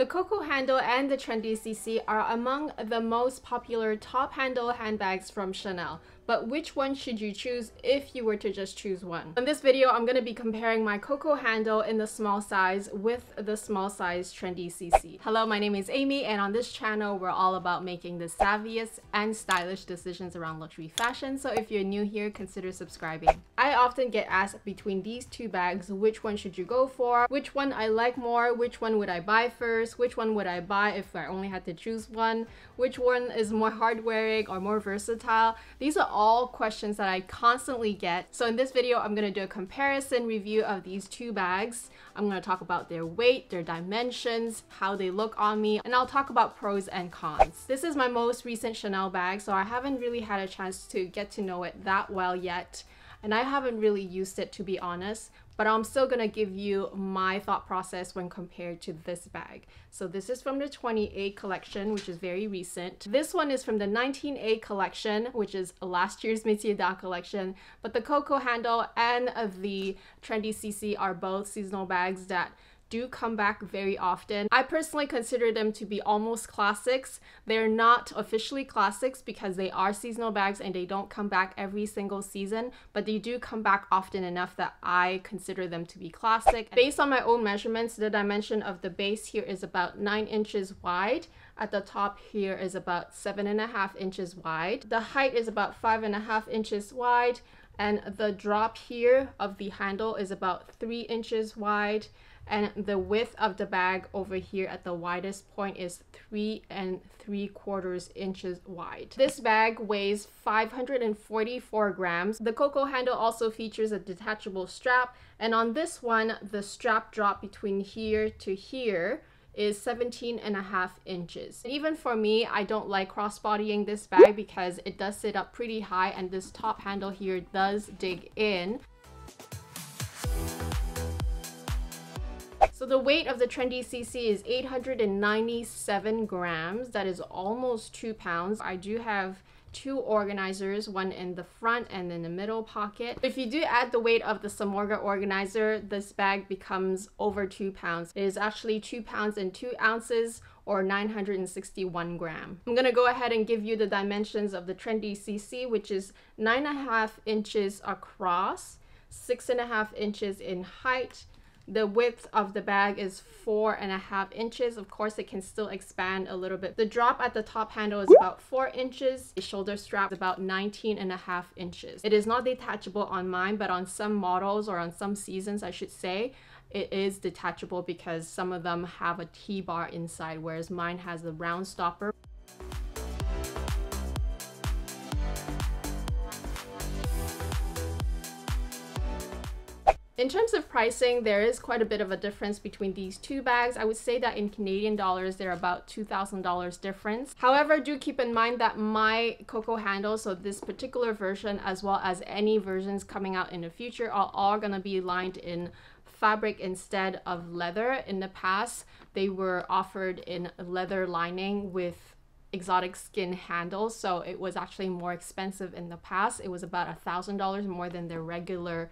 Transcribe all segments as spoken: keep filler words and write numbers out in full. The Coco Handle and the Trendy C C are among the most popular top handle handbags from Chanel, but which one should you choose if you were to just choose one? In this video, I'm going to be comparing my Coco Handle in the small size with the small size Trendy C C. Hello, my name is Amy, and on this channel, we're all about making the savviest and stylish decisions around luxury fashion, so if you're new here, consider subscribing. I often get asked between these two bags, which one should you go for, which one I like more, which one would I buy first, which one would I buy if I only had to choose one, which one is more hard wearing or more versatile. These are all questions that I constantly get. So in this video, I'm going to do a comparison review of these two bags. I'm going to talk about their weight, their dimensions, how they look on me, and I'll talk about pros and cons. This is my most recent Chanel bag, so I haven't really had a chance to get to know it that well yet, and I haven't really used it, to be honest, but I'm still gonna give you my thought process when compared to this bag. So this is from the twenty-eight collection, which is very recent. This one is from the nineteen A collection, which is last year's Métiers d'Art collection, but the Coco Handle and the Trendy C C are both seasonal bags that do come back very often. I personally consider them to be almost classics. They're not officially classics because they are seasonal bags and they don't come back every single season, but they do come back often enough that I consider them to be classic. Based on my own measurements, the dimension of the base here is about nine inches wide. At the top here is about seven and a half inches wide. The height is about five and a half inches wide. And the drop here of the handle is about three inches wide. And the width of the bag over here at the widest point is three and three quarters inches wide. This bag weighs five hundred forty-four grams. The Coco Handle also features a detachable strap. And on this one, the strap drop between here to here is seventeen and a half inches. And even for me, I don't like crossbodying this bag because it does sit up pretty high and this top handle here does dig in. So the weight of the Trendy C C is eight hundred ninety-seven grams. That is almost two pounds. I do have two organizers, one in the front and in the middle pocket. If you do add the weight of the Samorga organizer, this bag becomes over two pounds. It is actually two pounds and two ounces or nine hundred sixty-one gram. I'm gonna go ahead and give you the dimensions of the Trendy C C, which is nine and a half inches across, six and a half inches in height. The width of the bag is four and a half inches. Of course, it can still expand a little bit. The drop at the top handle is about four inches. The shoulder strap is about nineteen and a half inches. It is not detachable on mine, but on some models or on some seasons, I should say, it is detachable because some of them have a T-bar inside, whereas mine has the round stopper. In terms of pricing, there is quite a bit of a difference between these two bags. I would say that in Canadian dollars, they're about two thousand dollars difference. However, do keep in mind that my Coco Handle, so this particular version, as well as any versions coming out in the future, are all gonna be lined in fabric instead of leather. In the past, they were offered in leather lining with exotic skin handles, so it was actually more expensive in the past. It was about a thousand dollars more than their regular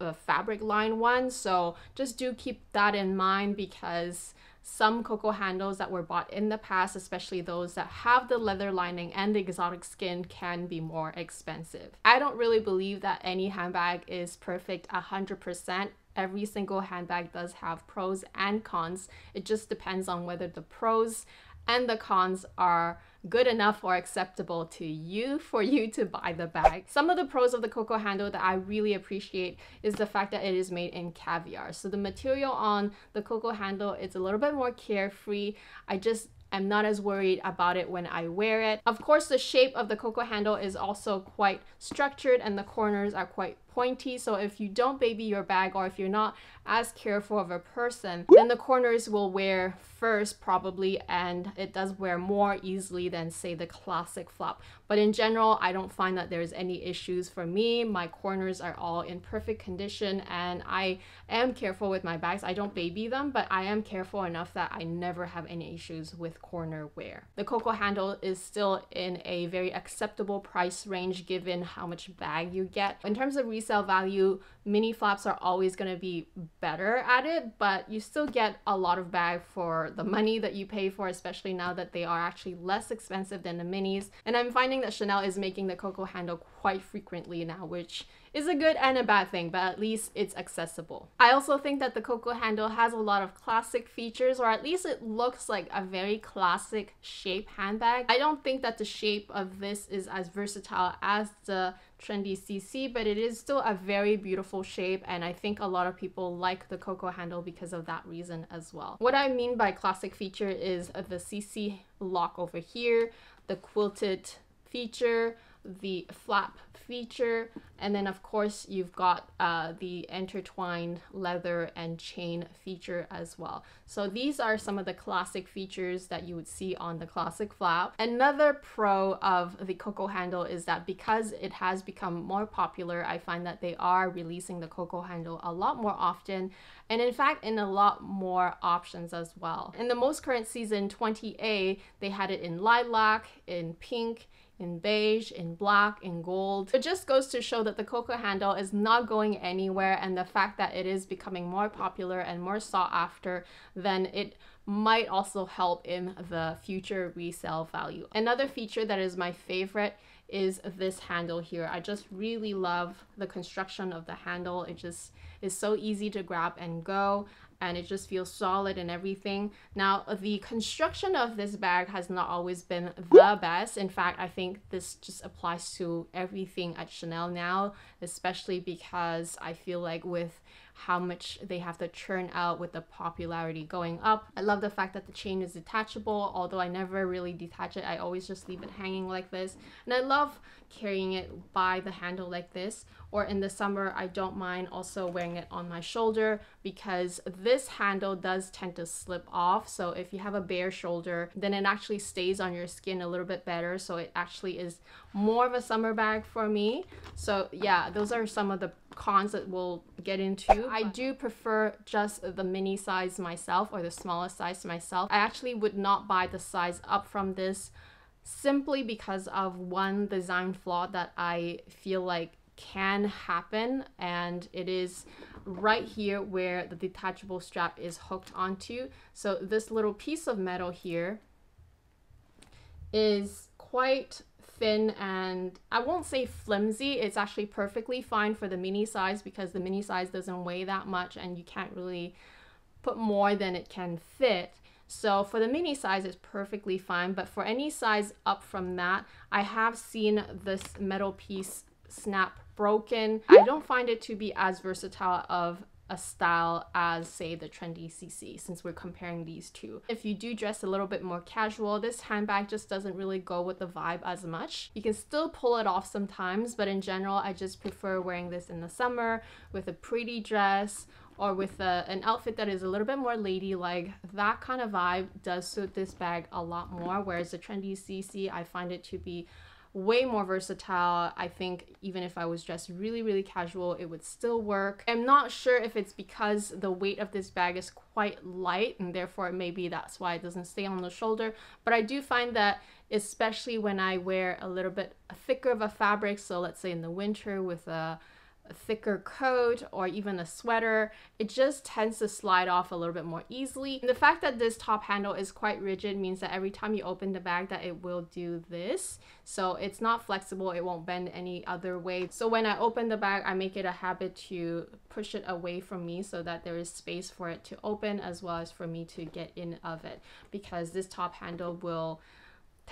a fabric line one, so just do keep that in mind because some Coco Handles that were bought in the past, especially those that have the leather lining and the exotic skin, can be more expensive. I don't really believe that any handbag is perfect one hundred percent. Every single handbag does have pros and cons. It just depends on whether the pros and the cons are good enough or acceptable to you for you to buy the bag. Some of the pros of the Coco Handle that I really appreciate is the fact that it is made in caviar. So the material on the Coco Handle is a little bit more carefree. I just am not as worried about it when I wear it. Of course, the shape of the Coco Handle is also quite structured and the corners are quite pointy, so if you don't baby your bag or if you're not as careful of a person, then the corners will wear first probably, and it does wear more easily than say the classic flap. But in general, I don't find that there's any issues for me. My corners are all in perfect condition and I am careful with my bags. I don't baby them, but I am careful enough that I never have any issues with corner wear. The Coco Handle is still in a very acceptable price range given how much bag you get. In terms of research, resale value, mini flaps are always going to be better at it, but you still get a lot of bag for the money that you pay for, especially now that they are actually less expensive than the minis. And I'm finding that Chanel is making the Coco Handle quite frequently now, which is a good and a bad thing, but at least it's accessible. I also think that the Coco Handle has a lot of classic features, or at least it looks like a very classic shape handbag. I don't think that the shape of this is as versatile as the Trendy C C, but it is still a very beautiful shape, and I think a lot of people like the Coco Handle because of that reason as well. What I mean by classic feature is the C C lock over here, the quilted feature, the flap feature, and then of course you've got uh, the intertwined leather and chain feature as well. So these are some of the classic features that you would see on the Classic Flap. Another pro of the Coco Handle is that because it has become more popular, I find that they are releasing the Coco Handle a lot more often, and in fact in a lot more options as well. In the most current season twenty A, they had it in lilac, in pink, in beige, in black, in gold. It just goes to show that the Coco Handle is not going anywhere, and the fact that it is becoming more popular and more sought after, then it might also help in the future resale value. Another feature that is my favorite is this handle here. I just really love the construction of the handle. It just is so easy to grab and go, and it just feels solid and everything. Now, the construction of this bag has not always been the best. In fact, I think this just applies to everything at Chanel now, especially because I feel like with how much they have to churn out with the popularity going up. I love the fact that the chain is detachable, although I never really detach it. I always just leave it hanging like this. And I love carrying it by the handle like this, or in the summer, I don't mind also wearing it on my shoulder, because this handle does tend to slip off. So if you have a bare shoulder, then it actually stays on your skin a little bit better. So it actually is more of a summer bag for me. So yeah, those are some of the cons that we'll get into. I do prefer just the mini size myself, or the smallest size myself. I actually would not buy the size up from this, simply because of one design flaw that I feel like can happen, and it is right here where the detachable strap is hooked onto. So this little piece of metal here is quite thin, and I won't say flimsy. It's actually perfectly fine for the mini size, because the mini size doesn't weigh that much and you can't really put more than it can fit. So for the mini size, it's perfectly fine, but for any size up from that, I have seen this metal piece snap broken. I don't find it to be as versatile of a style as, say, the Trendy C C, since we're comparing these two. If you do dress a little bit more casual, this handbag just doesn't really go with the vibe as much. You can still pull it off sometimes, but in general, I just prefer wearing this in the summer with a pretty dress, or with a, an outfit that is a little bit more ladylike. That kind of vibe does suit this bag a lot more, whereas the Trendy C C, I find it to be way more versatile. I think even if I was dressed really, really casual, it would still work. I'm not sure if it's because the weight of this bag is quite light, and therefore maybe that's why it doesn't stay on the shoulder, but I do find that, especially when I wear a little bit thicker of a fabric, so let's say in the winter with a A thicker coat or even a sweater, it just tends to slide off a little bit more easily. And the fact that this top handle is quite rigid means that every time you open the bag that it will do this. So it's not flexible, it won't bend any other way. So when I open the bag, I make it a habit to push it away from me so that there is space for it to open, as well as for me to get in of it, because this top handle will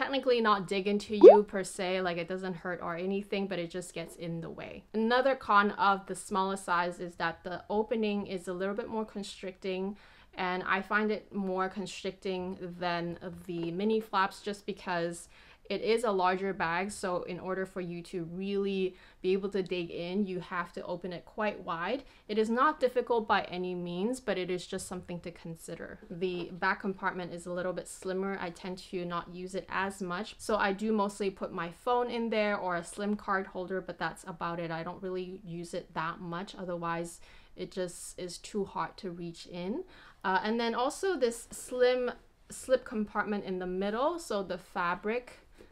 technically not dig into you per se, like it doesn't hurt or anything, but it just gets in the way. Another con of the smaller size is that the opening is a little bit more constricting, and I find it more constricting than the mini flaps, just because it is a larger bag. So in order for you to really be able to dig in, you have to open it quite wide. It is not difficult by any means, but it is just something to consider. The back compartment is a little bit slimmer. I tend to not use it as much, so I do mostly put my phone in there or a SIM card holder, but that's about it. I don't really use it that much, otherwise it just is too hard to reach in. Uh, and then also this slim slip compartment in the middle, so the fabric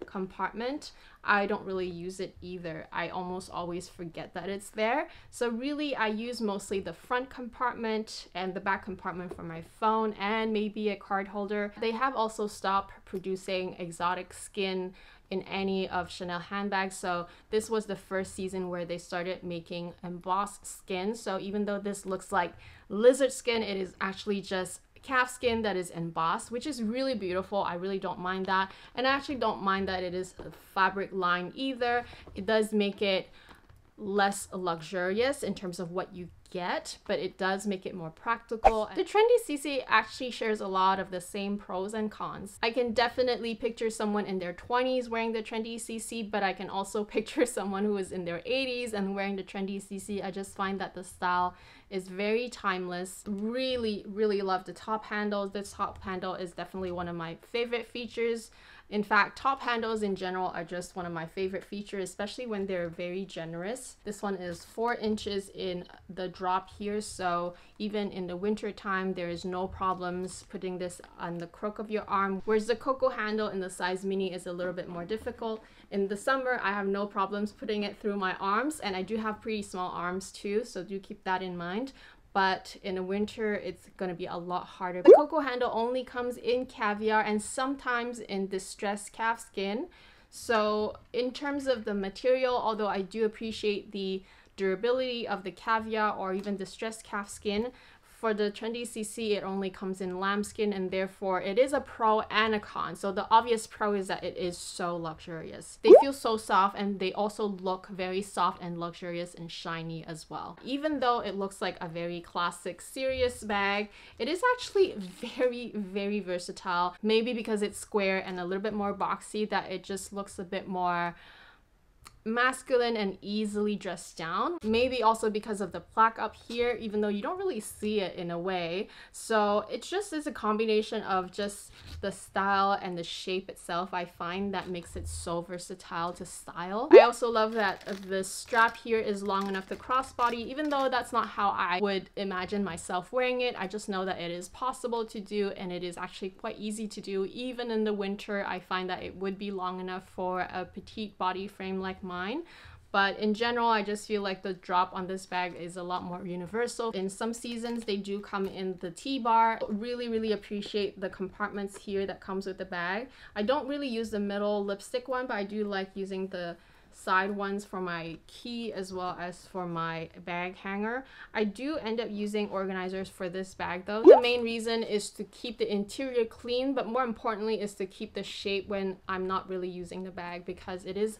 compartment. I don't really use it either. I almost always forget that it's there. So really, I use mostly the front compartment and the back compartment for my phone and maybe a card holder. They have also stopped producing exotic skin in any of Chanel handbags. So this was the first season where they started making embossed skin. So even though this looks like lizard skin, it is actually just calf skin that is embossed, which is really beautiful. I really don't mind that, and I actually don't mind that it is fabric lined either. It does make it less luxurious in terms of what you get, but it does make it more practical. The Trendy C C actually shares a lot of the same pros and cons. I can definitely picture someone in their twenties wearing the Trendy C C, but I can also picture someone who is in their eighties and wearing the Trendy C C. I just find that the style is very timeless. Really, really love the top handle. This top handle is definitely one of my favorite features. In fact, top handles in general are just one of my favorite features, especially when they're very generous. This one is four inches in the drop here, so even in the winter time, there is no problems putting this on the crook of your arm, whereas the Coco handle in the size mini is a little bit more difficult. In the summer, I have no problems putting it through my arms, and I do have pretty small arms too, so do keep that in mind. But in the winter, it's gonna be a lot harder. The Coco handle only comes in caviar and sometimes in distressed calf skin. So in terms of the material, although I do appreciate the durability of the caviar or even distressed calf skin, for the Trendy C C, it only comes in lambskin, and therefore it is a pro and a con. So the obvious pro is that it is so luxurious. They feel so soft, and they also look very soft and luxurious and shiny as well. Even though it looks like a very classic, serious bag, it is actually very, very versatile. Maybe because it's square and a little bit more boxy, that it just looks a bit more masculine and easily dressed down. Maybe also because of the plaque up here, even though you don't really see it in a way. So it just is a combination of just the style and the shape itself, I find, that makes it so versatile to style. I also love that the strap here is long enough to crossbody, even though that's not how I would imagine myself wearing it. I just know that it is possible to do, and it is actually quite easy to do. Even in the winter, I find that it would be long enough for a petite body frame like mine. Mine. But in general, I just feel like the drop on this bag is a lot more universal. In some seasons, they do come in the T-bar. Really, really appreciate the compartments here that comes with the bag. I don't really use the middle lipstick one, but I do like using the side ones for my key as well as for my bag hanger. I do end up using organizers for this bag though. The main reason is to keep the interior clean, but more importantly is to keep the shape when I'm not really using the bag, because it is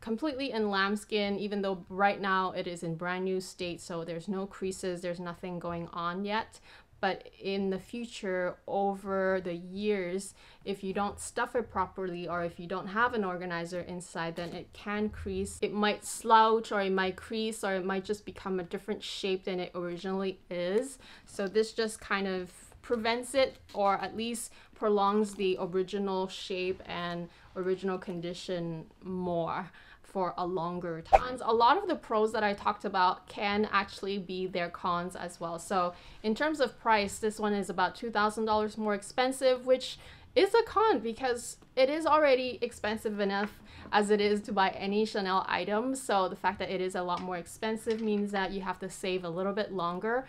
completely in lambskin, even though right now it is in brand new state, so there's no creases, there's nothing going on yet. But in the future, over the years, if you don't stuff it properly or if you don't have an organizer inside, then it can crease. It might slouch, or it might crease, or it might just become a different shape than it originally is. So this just kind of prevents it, or at least prolongs the original shape and original condition more for a longer time. A lot of the pros that I talked about can actually be their cons as well. So in terms of price, this one is about two thousand dollars more expensive, which is a con because it is already expensive enough as it is to buy any Chanel item. So the fact that it is a lot more expensive means that you have to save a little bit longer.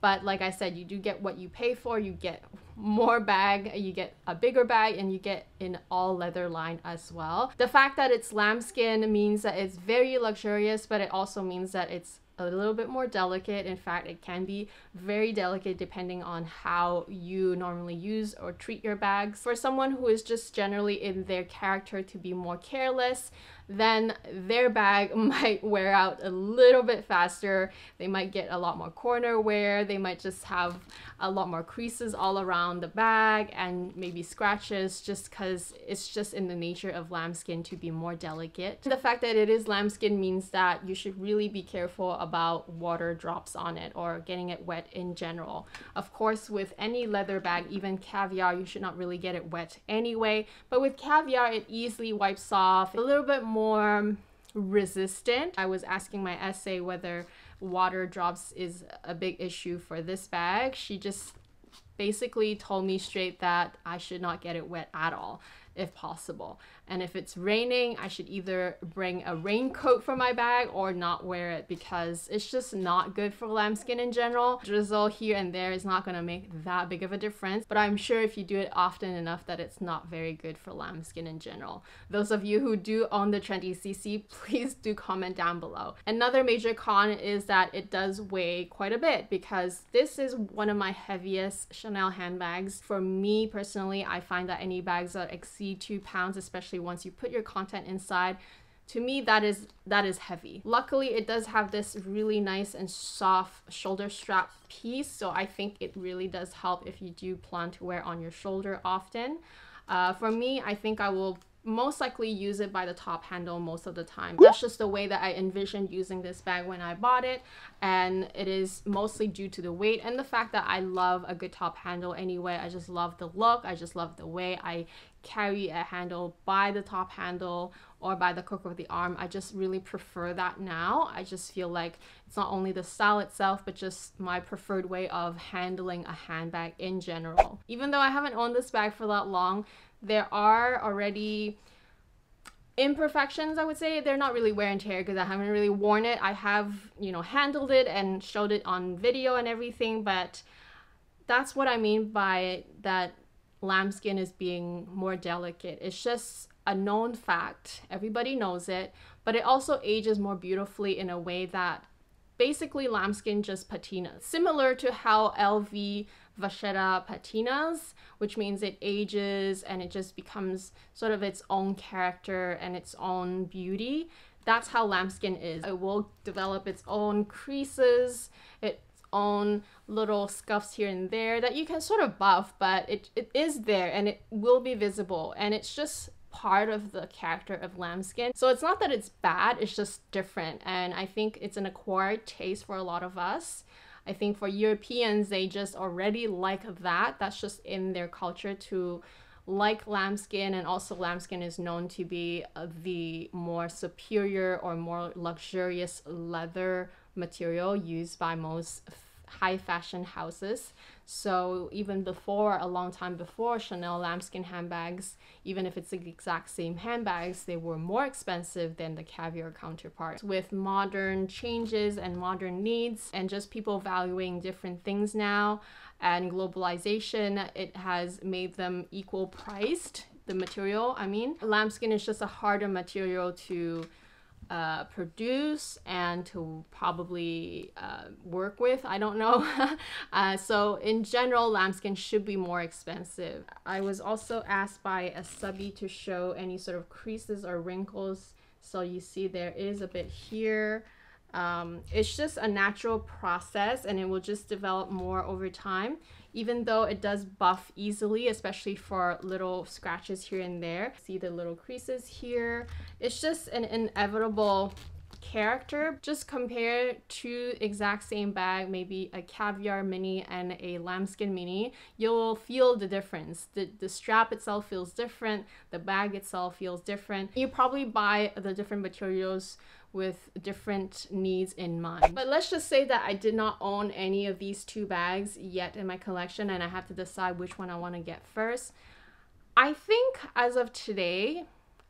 But like I said, you do get what you pay for. You get more bag, you get a bigger bag, and you get an all leather line as well. The fact that it's lambskin means that it's very luxurious, but it also means that it's a little bit more delicate. In fact, it can be very delicate depending on how you normally use or treat your bags. For someone who is just generally in their character to be more careless, then their bag might wear out a little bit faster. They might get a lot more corner wear. They might just have a lot more creases all around the bag and maybe scratches, just because it's just in the nature of lambskin to be more delicate. The fact that it is lambskin means that you should really be careful about water drops on it or getting it wet in general. Of course, with any leather bag, even caviar, you should not really get it wet anyway. But with caviar, it easily wipes off. A little bit more more resistant. I was asking my essay whether water drops is a big issue for this bag. She just basically told me straight that I should not get it wet at all, if possible. And if it's raining, I should either bring a raincoat from my bag or not wear it, because it's just not good for lambskin in general. Drizzle here and there is not going to make that big of a difference, but I'm sure if you do it often enough that it's not very good for lambskin in general. Those of you who do own the Trendy C C, please do comment down below. Another major con is that it does weigh quite a bit, because this is one of my heaviest Chanel handbags. For me personally, I find that any bags that exceed two pounds, especially once you put your content inside, to me that is that is heavy. Luckily, it does have this really nice and soft shoulder strap piece, so I think it really does help if you do plan to wear on your shoulder often. Uh, for me, I think I will most likely use it by the top handle most of the time. That's just the way that I envisioned using this bag when I bought it, and it is mostly due to the weight and the fact that I love a good top handle anyway. I just love the look, I just love the way I carry a handle by the top handle or by the crook of the arm. I just really prefer that now. I just feel like it's not only the style itself, but just my preferred way of handling a handbag in general. Even though I haven't owned this bag for that long, there are already imperfections, I would say. They're not really wear and tear because I haven't really worn it. I have, you know, handled it and showed it on video and everything, but that's what I mean by that lambskin is being more delicate. It's just a known fact. Everybody knows it, but it also ages more beautifully in a way that basically lambskin just patinas. Similar to how L V Vachetta patinas, which means it ages and it just becomes sort of its own character and its own beauty. That's how lambskin is. It will develop its own creases, its own little scuffs here and there that you can sort of buff, but it, it is there and it will be visible, and it's just part of the character of lambskin. So it's not that it's bad, it's just different, and I think it's an acquired taste for a lot of us. I think for Europeans, they just already like that. That's just in their culture to like lambskin, and also lambskin is known to be the more superior or more luxurious leather material used by most high fashion houses. So even before, a long time before, Chanel lambskin handbags, even if it's the exact same handbags, they were more expensive than the caviar counterparts. With modern changes and modern needs and just people valuing different things now and globalization, it has made them equal priced, the material, I mean. Lambskin is just a harder material to uh produce and to probably uh work with, I don't know. Uh so in general, lambskin should be more expensive. I was also asked by a subby to show any sort of creases or wrinkles, so you see there is a bit here. Um it's just a natural process and it will just develop more over time, even though it does buff easily, especially for little scratches here and there. See the little creases here. It's just an inevitable character. Just compare two exact same bag, maybe a caviar mini and a lambskin mini, you'll feel the difference. The, the strap itself feels different, the bag itself feels different. You probably buy the different materials with different needs in mind. But let's just say that I did not own any of these two bags yet in my collection and I have to decide which one I want to get first. I think as of today,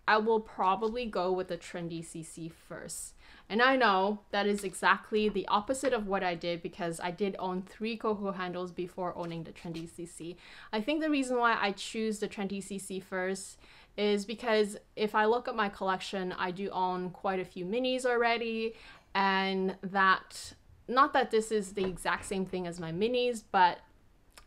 I will probably go with the Trendy C C first. And I know that is exactly the opposite of what I did, because I did own three Coco handles before owning the Trendy C C. I think the reason why I choose the Trendy C C first is because if I look at my collection, I do own quite a few minis already, and that, not that this is the exact same thing as my minis, but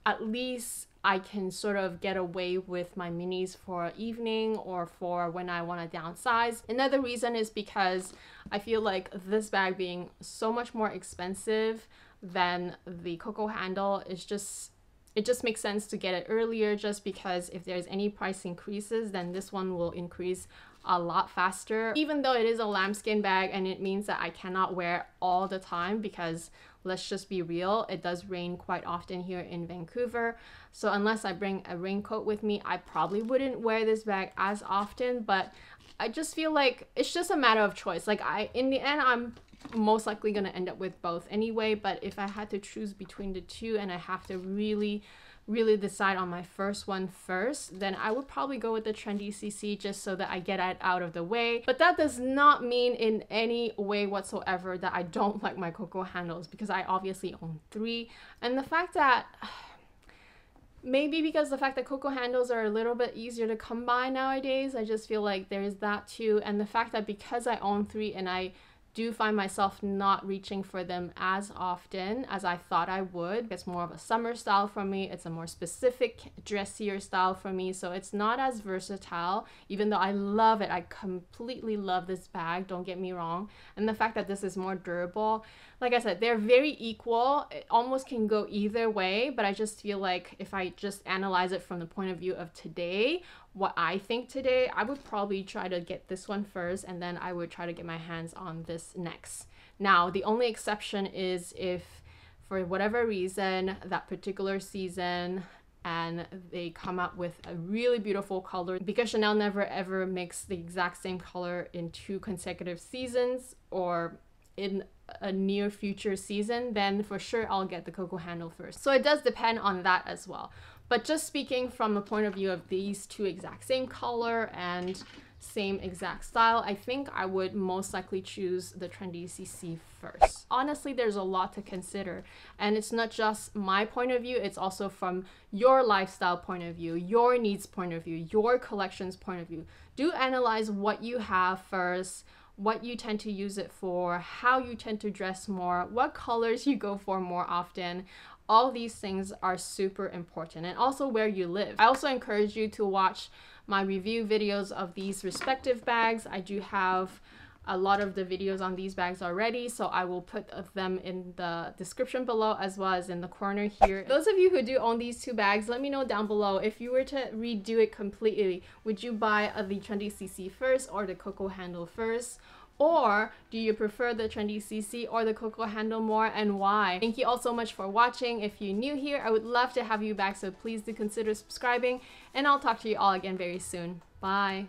at least I can sort of get away with my minis for evening or for when I want to downsize. Another reason is because I feel like this bag being so much more expensive than the Coco handle, is just, it just makes sense to get it earlier, just because if there's any price increases, then this one will increase a lot faster. Even though it is a lambskin bag and it means that I cannot wear it all the time, because let's just be real, it does rain quite often here in Vancouver. So unless I bring a raincoat with me, I probably wouldn't wear this bag as often, but I just feel like it's just a matter of choice. Like I, in the end, I'm most likely going to end up with both anyway, but if I had to choose between the two and I have to really really decide on my first one first, then I would probably go with the Trendy C C just so that I get it out of the way. But that does not mean in any way whatsoever that I don't like my Coco handles, because I obviously own three. And the fact that maybe because the fact that Coco handles are a little bit easier to come by nowadays, I just feel like there is that too. And the fact that because I own three and I do find myself not reaching for them as often as I thought I would. It's more of a summer style for me. It's a more specific, dressier style for me. So it's not as versatile, even though I love it. I completely love this bag, don't get me wrong. And the fact that this is more durable, like I said, they're very equal. It almost can go either way, but I just feel like if I just analyze it from the point of view of today, what I think today, I would probably try to get this one first, and then I would try to get my hands on this next. Now, the only exception is if, for whatever reason, that particular season, and they come up with a really beautiful color, because Chanel never ever makes the exact same color in two consecutive seasons or in a near future season, then for sure I'll get the Coco handle first. So it does depend on that as well. But just speaking from the point of view of these two exact same color and same exact style, I think I would most likely choose the Trendy C C first. Honestly, there's a lot to consider, and it's not just my point of view, it's also from your lifestyle point of view, your needs point of view, your collections point of view. Do analyze what you have first, what you tend to use it for, how you tend to dress more, what colors you go for more often. All these things are super important, and also where you live. I also encourage you to watch my review videos of these respective bags. I do have a lot of the videos on these bags already, so I will put them in the description below as well as in the corner here. Those of you who do own these two bags, let me know down below, if you were to redo it completely, would you buy the Trendy C C first or the Coco handle first? Or do you prefer the Trendy C C or the Coco handle more, and why? Thank you all so much for watching. If you're new here, I would love to have you back, so please do consider subscribing, and I'll talk to you all again very soon. Bye!